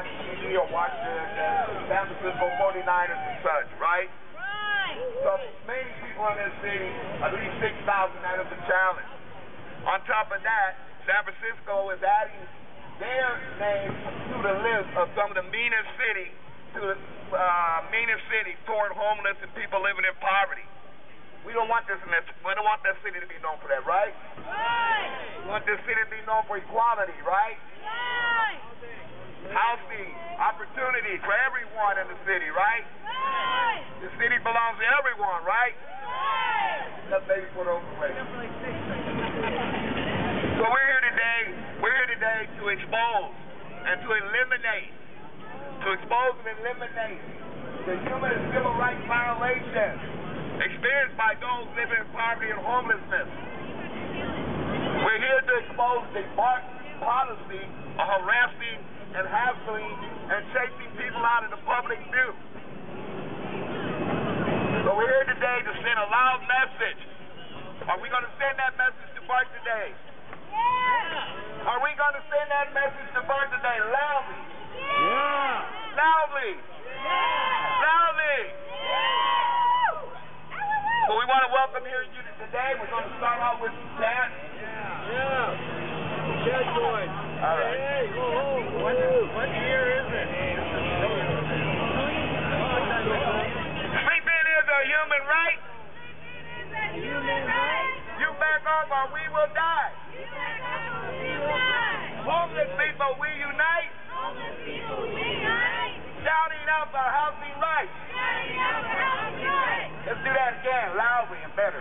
watch TV or watch the San Francisco 49ers and such, right? Right. So many people in this city, at least 6,000, that is a challenge. On top of that, San Francisco is adding their name to the list of some of the meanest cities toward homeless and people living in poverty. We don't want this. We don't want that city to be known for that, right? Right. We want this city to be known for equality, right? Right. Housing, opportunity for everyone in the city, right? Right. The city belongs to everyone, right? Right. That baby put over away. So we're here today. We're here today to expose and to eliminate, the human and civil rights violations experienced by those living in poverty and homelessness. We're here to expose the policy of harassing and hassling and chasing people out of the public view. So we're here today to send a loud message. Are we going to send that message to Bart today? Yeah. Are we going to send that message to Bart today loudly? Yeah. Loudly. Yeah. Loudly. Yeah. So we want to welcome here you today. We're going to start off with Chad. Yeah. Yeah. Chad Boyd. All right. Hey, whoa, whoa. What year is it? Sleeping is a human right. You back off or we will die. Homeless people, we unite. Shouting out for housing rights. Let's do that again, loudly and better.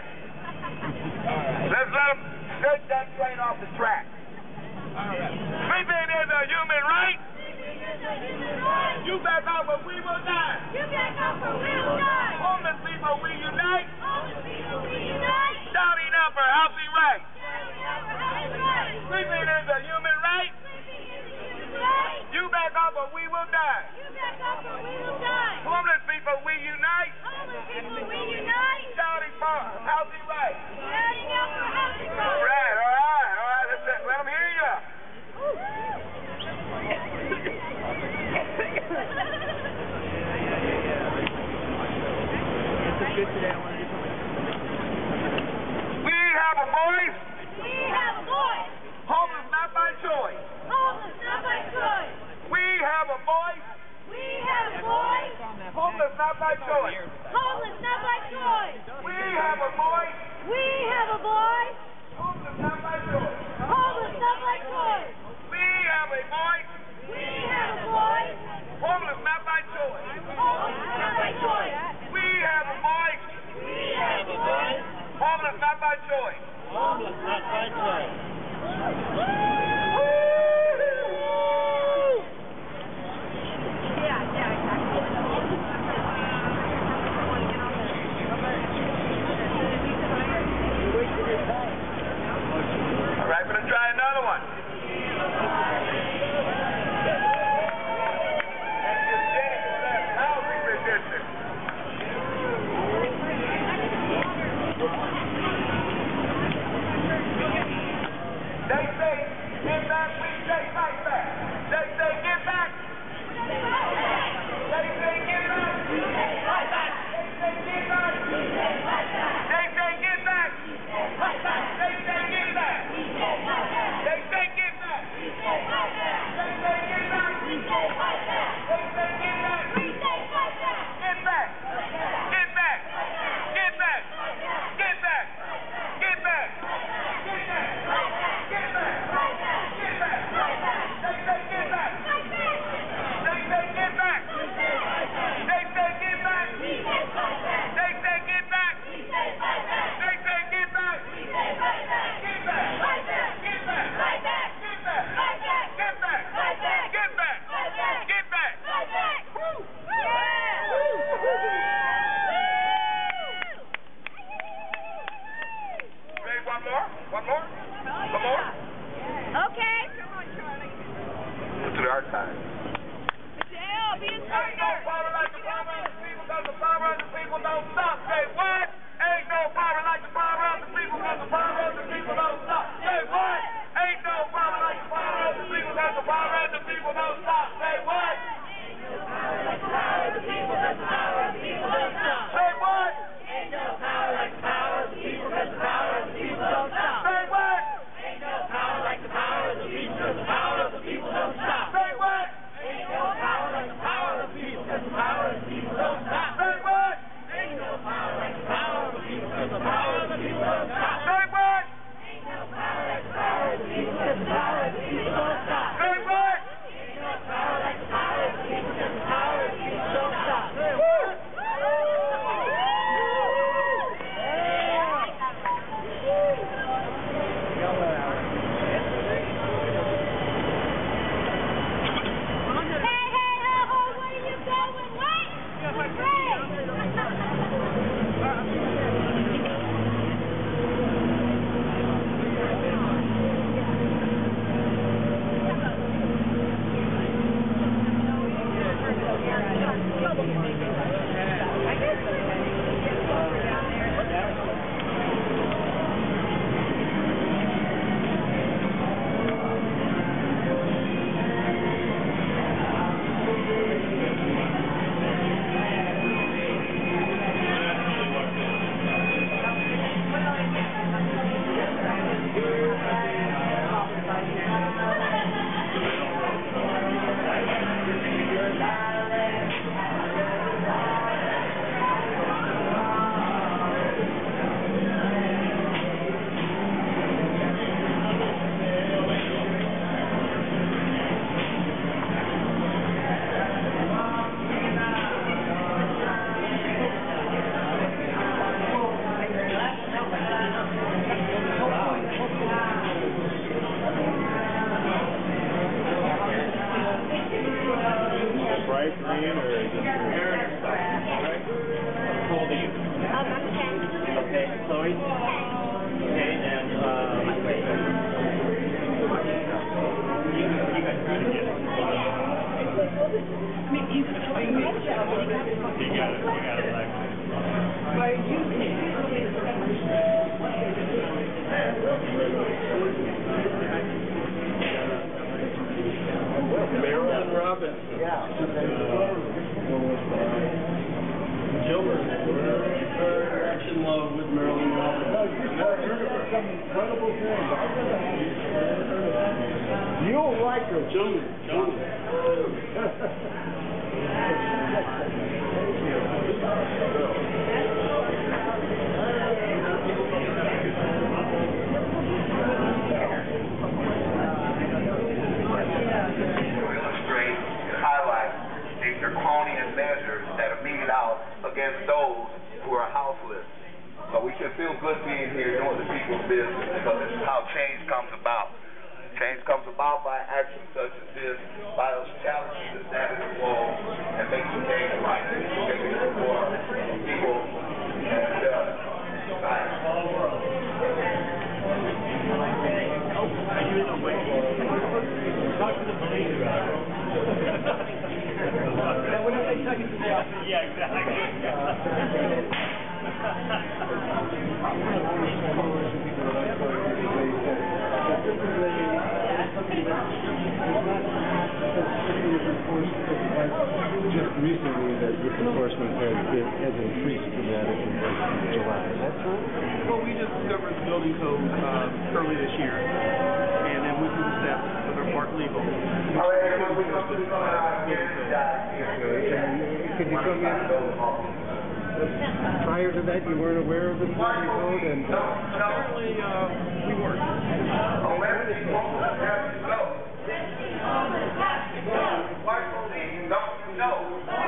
Let's let them shake that train off the track. Sleeping is a human right. You back off or we will die. Homeless people, we unite. Shouting out for housing rights. Sleeping is a human right. You back off or we will die. Homeless people, we unite. Shouting for housing rights. Right, all right. Let them hear you. We have a voice. Homeless not by choice. We have a voice. Homeless not by choice. We have a voice. Homeless not by choice. We have a voice. Homeless not by choice. We have a voice. Homeless not by choice. Detroit. Okay, and you guys try to get it. I mean, you got it. You got it. Are you Marilyn Robinson. Yeah. Gilbert. We're in love with Marilyn Robinson. No, you've some incredible things. You'll like her. Draconian measures that are meted out against those who are houseless. So we should feel good being here doing the people's business, because this is how change comes about. Change comes about by actions such as this, by those challenges that is the wall, and making things right, making it for people and society. Are you in the way? Talk to the police about it. Yeah, exactly. Just recently, the enforcement has increased dramatically in July. Is that true? Well, we just discovered the building code early this year, and then went through the steps that are part legal. Could you come in? Prior to that, you weren't aware of the building code, and apparently we weren't. Why police don't know?